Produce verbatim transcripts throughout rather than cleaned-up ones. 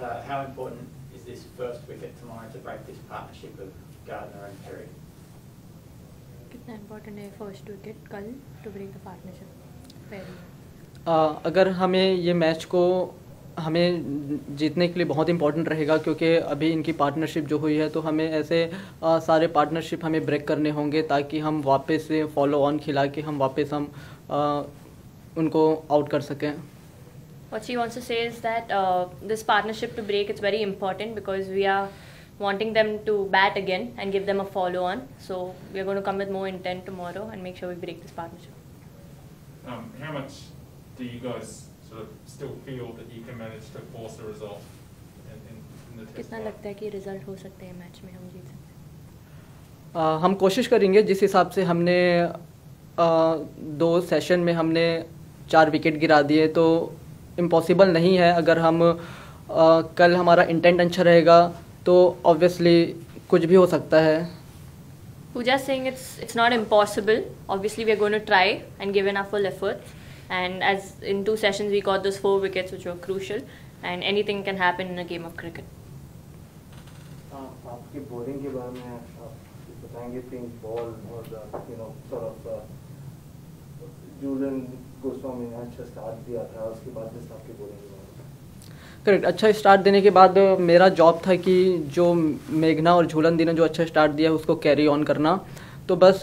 Uh, how important is this first wicket tomorrow to break this partnership of Gardner and Perry? कितना important है first wicket कल to break the partnership Perry? Uh, अगर हमें ये match को हमें जीतने के लिए बहुत इम्पोर्टेंट रहेगा क्योंकि अभी इनकी पार्टनरशिप जो हुई है तो हमें ऐसे आ, सारे पार्टनरशिप हमें ब्रेक करने होंगे ताकि हम वापस से फॉलो ऑन खिला के हम वापस हम आ, उनको आउट कर सकें. What she wants to say is that uh, this partnership to break it's very important because we are wanting them to bat again and give them a follow on. So we are going to come with more intent tomorrow and make sure we break this partnership. Um, how much do you guys sort of still feel that you can manage to force a result in, in, in the test? कितना लगता है कि result हो सकते हैं match में हम जीत सकते हैं? हम कोशिश करेंगे जिस हिसाब से हमने uh, दो सेशन में हमने चार विकेट गिरा दिए तो इम्पॉसिबल नहीं है. अगर हम uh, कल हमारा इंटेंट अच्छा रहेगा तो ऑब्वियसली कुछ भी हो सकता है. पूजा Singh it's it's not impossible obviously we are going to try and give an our full efforts. And as in two sessions we got those four wickets which were crucial, and anything can happen in a game of cricket. आपकी bowling के बारे में आप बताएंगे pink ball और you know sort of Julian Goswami ने अच्छा start दिया था उसके बाद जस्ट आपकी bowling के बारे में. करेक्ट, अच्छा start देने के बाद मेरा job था कि जो मेघना और झूलन दी ने जो अच्छा start दिया उसको carry on करना. तो बस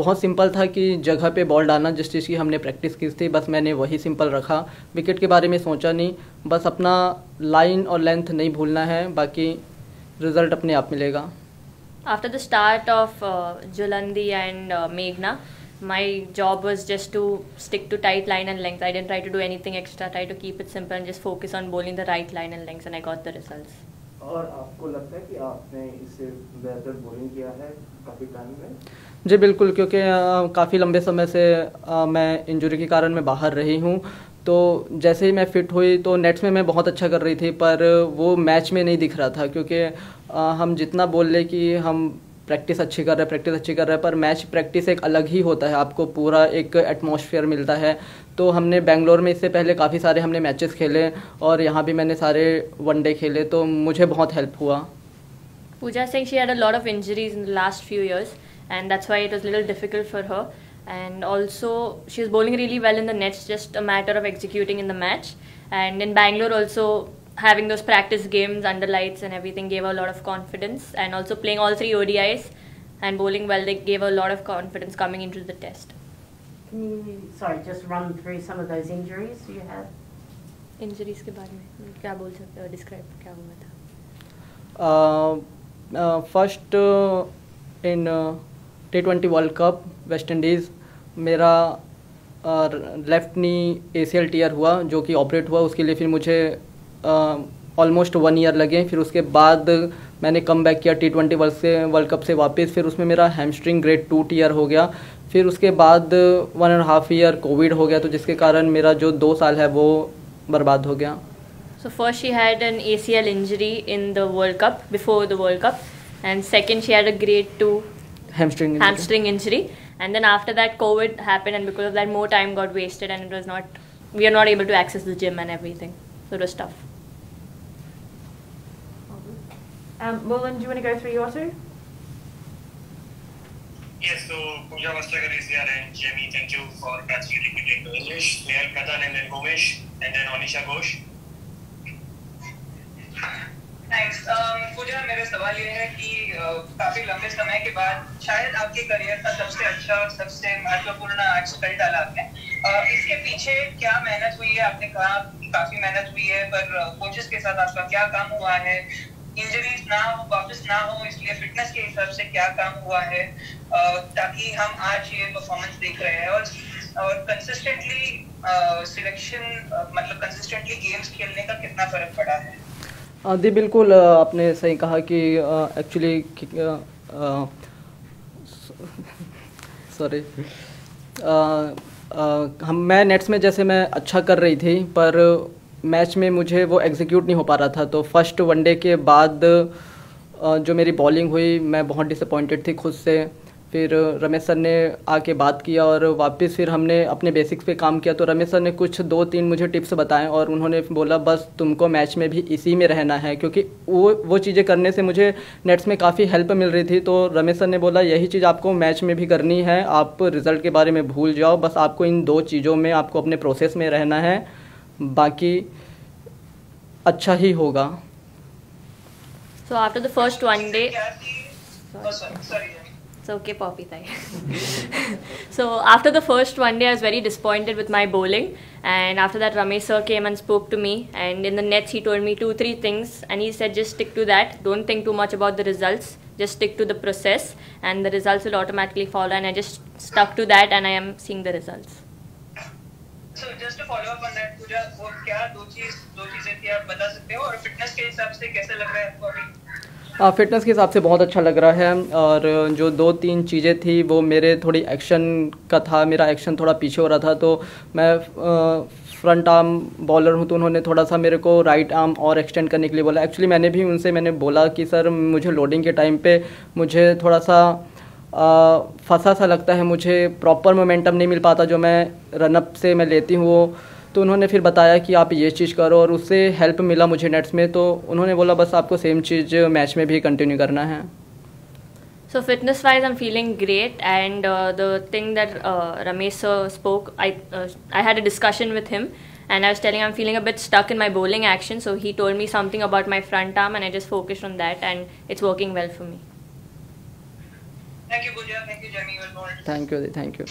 बहुत सिंपल था कि जगह पे बॉल डालना जिस चीज़ की हमने प्रैक्टिस की थी बस मैंने वही सिंपल रखा. विकेट के बारे में सोचा नहीं, बस अपना लाइन और लेंथ नहीं भूलना है, बाकी रिजल्ट अपने आप मिलेगा. After the start of जुलंदी and मेघना my job was just to stick to tight line and length. I didn't try to do anything extra, try to keep it simple and just focus on bowling the right line and length and I got the results. और आपको लगता है कि आपने इससे बेहतर bowling किया है काफ़ी टाइम में? जी बिल्कुल, क्योंकि काफ़ी लंबे समय से आ, मैं इंजरी के कारण मैं बाहर रही हूँ तो जैसे ही मैं फिट हुई तो नेट्स में मैं बहुत अच्छा कर रही थी पर वो मैच में नहीं दिख रहा था क्योंकि आ, हम जितना बोल ले कि हम प्रैक्टिस अच्छी कर रहे हैं प्रैक्टिस अच्छी कर रहे हैं पर मैच प्रैक्टिस एक अलग ही होता है, आपको पूरा एक एटमॉस्फेयर मिलता है. तो हमने बेंगलोर में इससे पहले काफ़ी सारे हमने मैचेस खेले और यहाँ भी मैंने सारे वनडे खेले तो मुझे बहुत हेल्प हुआ. पूजा Singh she had a lot of injuries in the last few years and that's why it was little difficult for her and also she is bowling really well in the nets, just a matter of executing in the match. And in Bangalore also having those practice games under lights and everything gave her a lot of confidence, and also playing all three O D Is and bowling well they gave her a lot of confidence coming into the test. Can you sorry just run through some of those injuries you had? Injuries ke baare mein kya bol sakte ho, describe kya hua tha? uh, uh first uh, in uh, T twenty World Cup West Indies mera uh, left knee A C L tear hua jo ki operate hua, uske liye fir mujhe almost one year लगे. फिर उसके बाद मैंने come back किया T twenty world से world cup से वापस, फिर उसमें मेरा हैमस्ट्रिंग ग्रेड टू टीयर हो गया. फिर उसके बाद one and half year covid हो गया तो जिसके कारण मेरा जो दो साल है वो बर्बाद हो गया. So first she had an A C L injury in the world cup before the world cup and second she had a grade two hamstring hamstring injury and then after that covid happened and because of that more time got wasted and it was not we are not able to access the gym and everything. So it was tough. Um, Roland, do you want to go through your two? Yes, so Puja Vastagar is here and Jamie, thank you for catching the repeating to English. We have Kadam and then Gomes and then Anisha Ghosh. Thanks. Um, Puja, मेरा सवाल ये है कि काफी लंबे समय के बाद शायद आपके करियर का सबसे अच्छा और सबसे महत्वपूर्ण आज कल डाला आपने. इसके पीछे क्या मेहनत हुई है? आपने कहा काफी मेहनत हुई है पर कोचेस के साथ आपका क्या काम हुआ है? इंजरीज ना हो, वापस ना हो, इसलिए फिटनेस के हिसाब से क्या काम हुआ है ताकि हम आज ये परफॉर्मेंस देख रहे हैं? और और कंसिस्टेंटली सिलेक्शन मतलब कंसिस्टेंटली गेम्स खेलने का कितना फर्क पड़ा है? दी बिल्कुल आपने सही कहा कि एक्चुअली सॉरी Uh, हम मैं नेट्स में जैसे मैं अच्छा कर रही थी पर मैच में मुझे वो एग्जीक्यूट नहीं हो पा रहा था. तो फर्स्ट वनडे के बाद uh, जो मेरी बॉलिंग हुई मैं बहुत डिसअपॉइंटेड थी खुद से फिर रमेश सर ने आके बात किया और वापस फिर हमने अपने बेसिक्स पे काम किया। तो रमेश सर ने कुछ दो तीन मुझे टिप्स बताएं और उन्होंने बोला बस तुमको मैच में भी इसी में रहना है, क्योंकि वो वो चीज़ें करने से मुझे नेट्स में काफ़ी हेल्प मिल रही थी। तो रमेश सर ने बोला यही चीज़ आपको मैच में भी करनी है, आप रिज़ल्ट के बारे में भूल जाओ, बस आपको इन दो चीज़ों में आपको अपने प्रोसेस में रहना है, बाकी अच्छा ही होगा। So after the first one day So okay, Poppy Thai. So after the first one day, I was very disappointed with my bowling, and after that, Ramesh sir came and spoke to me. And in the nets, he told me two, three things, and he said just stick to that. Don't think too much about the results. Just stick to the process, and the results will automatically follow. And I just stuck to that, and I am seeing the results. So just to follow up on that, Puja, वो क्या दो चीज, दो चीजें थी आप बता सकते हो? और fitness के हिसाब से कैसे लग रहा है आपको अभी? फ़िटनेस के हिसाब से बहुत अच्छा लग रहा है, और जो दो तीन चीज़ें थी वो मेरे थोड़ी एक्शन का था, मेरा एक्शन थोड़ा पीछे हो रहा था। तो मैं फ्रंट आर्म बॉलर हूँ, तो उन्होंने थोड़ा सा मेरे को राइट आर्म और एक्सटेंड करने के लिए बोला। एक्चुअली मैंने भी उनसे मैंने बोला कि सर मुझे लोडिंग के टाइम पे मुझे थोड़ा सा फंसा सा लगता है, मुझे प्रॉपर मोमेंटम नहीं मिल पाता जो मैं रनअप से मैं लेती हूँ वो। तो उन्होंने फिर बताया कि आप ये चीज़ करो और उससे हेल्प मिला मुझे नेट्स में। तो उन्होंने बोला बस आपको सेम चीज़ मैच में भी कंटिन्यू करना है। So fitness wise, I'm feeling great, and uh, the thing that uh, Ramesh sir spoke, I uh, I had a discussion with him, and I was telling him I'm feeling a bit stuck in my bowling action. So he told me something about my front arm, and I just focused on that, and it's working well for me. Thank you, Puja. Thank you, Jamie. Well bowled. Thank you, thank you.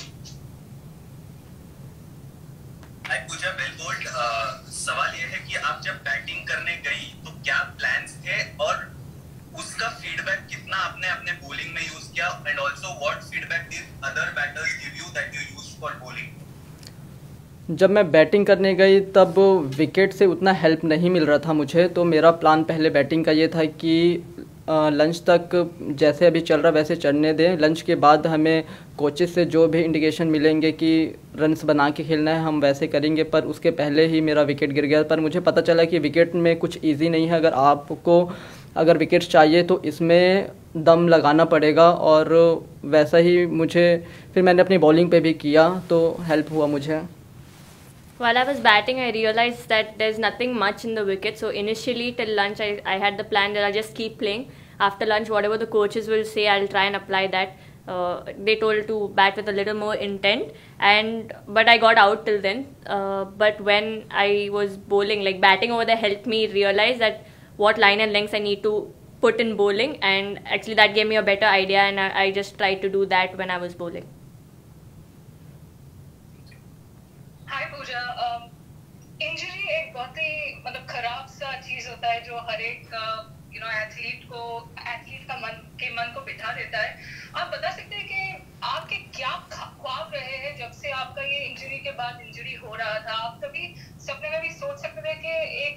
Hi Puja, well bowled. Uh, सवाल ये है कि आप जब batting करने गई तो क्या प्लान्स थे और उसका फीडबैक कितना आपने अपने बॉलिंग में यूज किया, and also what feedback did other batters give you that you used for bowling? जब मैं बैटिंग करने गई तब विकेट से उतना हेल्प नहीं मिल रहा था मुझे, तो मेरा प्लान पहले बैटिंग का ये था कि लंच तक जैसे अभी चल रहा वैसे चलने दें, लंच के बाद हमें कोचेस से जो भी इंडिकेशन मिलेंगे कि रन्स बना के खेलना है हम वैसे करेंगे। पर उसके पहले ही मेरा विकेट गिर गया, पर मुझे पता चला कि विकेट में कुछ इजी नहीं है, अगर आपको अगर विकेट्स चाहिए तो इसमें दम लगाना पड़ेगा। और वैसा ही मुझे फिर मैंने अपनी बॉलिंग पे भी किया, तो हेल्प हुआ मुझे। While I was batting, I realized that there's nothing much in the wicket. So initially, till lunch, I I had the plan that I'll just keep playing. After lunch, whatever the coaches will say, I'll try and apply that. Uh, they told to bat with a little more intent, and but I got out till then. Uh, but when I was bowling, like batting over there, helped me realize that what line and lengths I need to put in bowling, and actually that gave me a better idea, and I, I just tried to do that when I was bowling. Hi Puja, um, injury एक बहुत ही मतलब खराब सा चीज होता है जो हर एक यू नो एथलीट को एथलीट का मन के मन को बिठा देता है। आप बता सकते हैं कि आपके क्या ख्वाब रहे हैं जब से आपका ये इंजरी के बाद इंजरी हो रहा था? आप कभी सपने में भी सोच सकते थे कि एक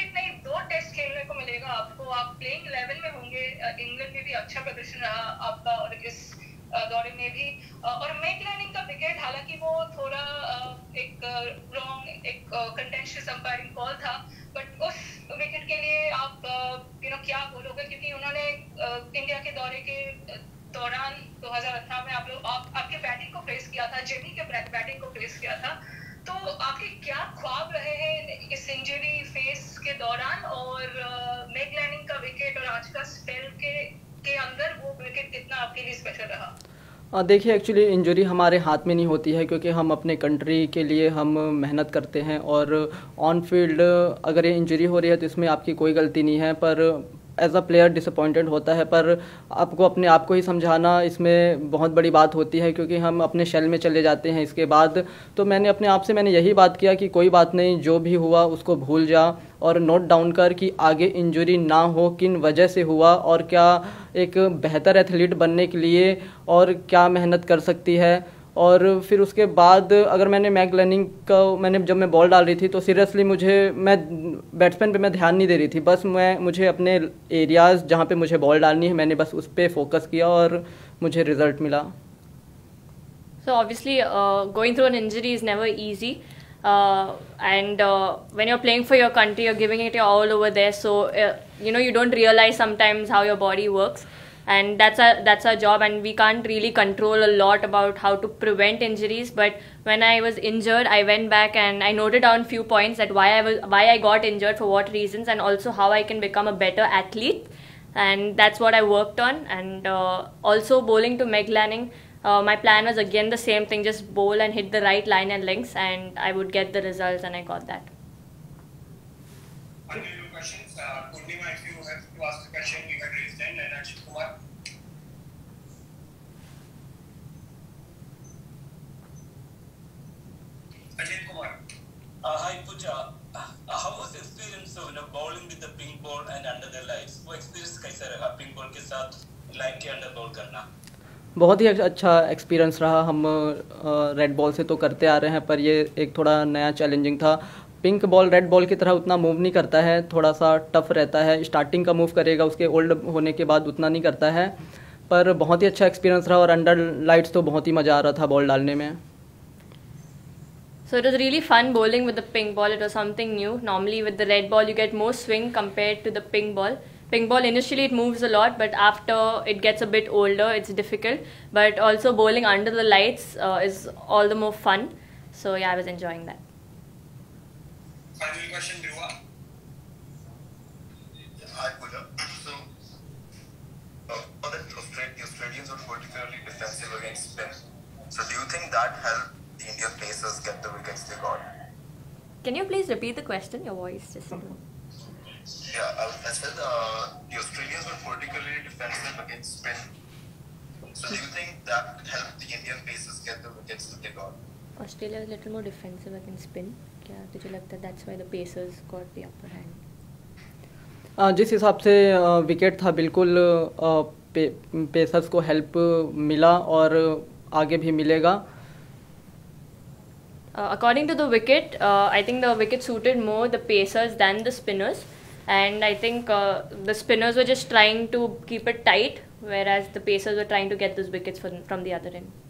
एक नहीं दो टेस्ट खेलने को मिलेगा आपको, आप प्लेइंग इलेवन में होंगे, इंग्लैंड में भी अच्छा प्रदर्शन रहा आपका और इस दौरे में भी, और मेग लैनिंग का विकेट हालांकि वो थोड़ा एक रॉन्ग एक कंटेंशियस अंपायरिंग कॉल था, बट उस विकेट के लिए आप यू नो क्या बोलोगे, क्योंकि उन्होंने इंडिया के दौरे के दौरान दो हज़ार अठारह में आप लोग आप, आपके बैटिंग को प्रेस किया था, जेमी के बैटिंग को प्रेस किया था, तो आपके क्या ख्वाब रहे हैं इस इंजरी फेस के दौरान, और मेग लैनिंग का विकेट और आज का स्पेल के के अंदर वो विकेट कितना आपके लिए स्पेशल रहा? देखिए एक्चुअली इंजरी हमारे हाथ में नहीं होती है, क्योंकि हम अपने कंट्री के लिए हम मेहनत करते हैं, और ऑन फील्ड अगर ये इंजरी हो रही है तो इसमें आपकी कोई गलती नहीं है, पर एज अ प्लेयर डिसअपॉइंटेड होता है। पर आपको अपने आप को ही समझाना इसमें बहुत बड़ी बात होती है, क्योंकि हम अपने शेल में चले जाते हैं इसके बाद। तो मैंने अपने आप से मैंने यही बात किया कि कोई बात नहीं, जो भी हुआ उसको भूल जा और नोट डाउन कर कि आगे इंजरी ना हो, किन वजह से हुआ और क्या एक बेहतर एथलीट बनने के लिए और क्या मेहनत कर सकती है। और फिर उसके बाद अगर मैंने मैग लर्निंग का मैंने जब मैं बॉल डाल रही थी तो सीरियसली मुझे मैं बैट्समैन पे मैं ध्यान नहीं दे रही थी, बस मैं मुझे अपने एरियाज़ जहाँ पे मुझे बॉल डालनी है मैंने बस उस पर फोकस किया और मुझे रिजल्ट मिला। So obviously going through an injury is never easy, and when you are playing for your country you are giving it all over there, so you know you don't realise sometimes how your body works, and that's our that's our job, and we can't really control a lot about how to prevent injuries. But when I was injured, I went back and I noted down few points that why I was why I got injured, for what reasons, and also how I can become a better athlete. And that's what I worked on. And uh, also bowling to Meg Lanning, uh, my plan was again the same thing, just bowl and hit the right line and links, and I would get the results, and I got that. One or two questions. Uh, Purnima, if you have to ask the question, you had raised hand, and Ajit Kumar. Ajit Kumar. Uh, hi, Puja. Uh, how was the experience of you know, bowling with the pink ball and under the lights? वो experience कैसा रहा pink ball के साथ light के अंदर ball करना? बहुत ही अच्छा experience रहा. हम red ball से तो करते आ रहे हैं, पर ये एक थोड़ा नया challenging था. पिंक बॉल रेड बॉल की तरह उतना मूव नहीं करता है, थोड़ा सा टफ रहता है. स्टार्टिंग का मूव करेगा, उसके ओल्ड होने के बाद उतना नहीं करता है, पर बहुत ही अच्छा एक्सपीरियंस रहा. और अंडर लाइट्स तो बहुत ही मज़ा आ रहा था बॉल डालने में. So it was really fun bowling with the pink ball. It was something new. Normally with the red ball you get more swing compared to the pink ball. Pink ball initially it moves a lot, but after it gets a bit older it's difficult. But also bowling under the lights uh, is all the more fun. So yeah, I was enjoying that. Final question, Diva. Hi, Puja. So, uh, the Australians are particularly defensive against spin. So, do you think that helped the Indian pacers get the wickets they got? Can you please repeat the question? Your voice just. Yeah, uh, I said uh, the Australians were particularly defensive against spin. So, do you think that helped the Indian pacers get the wickets that they got? Australia was a little more defensive against spin. क्या तुझे लगता है that's why the pacers got the upper hand? जिस हिसाब से wicket था, बिल्कुल pacers को हेल्प मिला और आगे भी मिलेगा. According to the wicket, I think the wicket suited more the pacers than the spinners, and I think the spinners were just trying to keep it tight, whereas the pacers were trying to get those wickets from from the other end.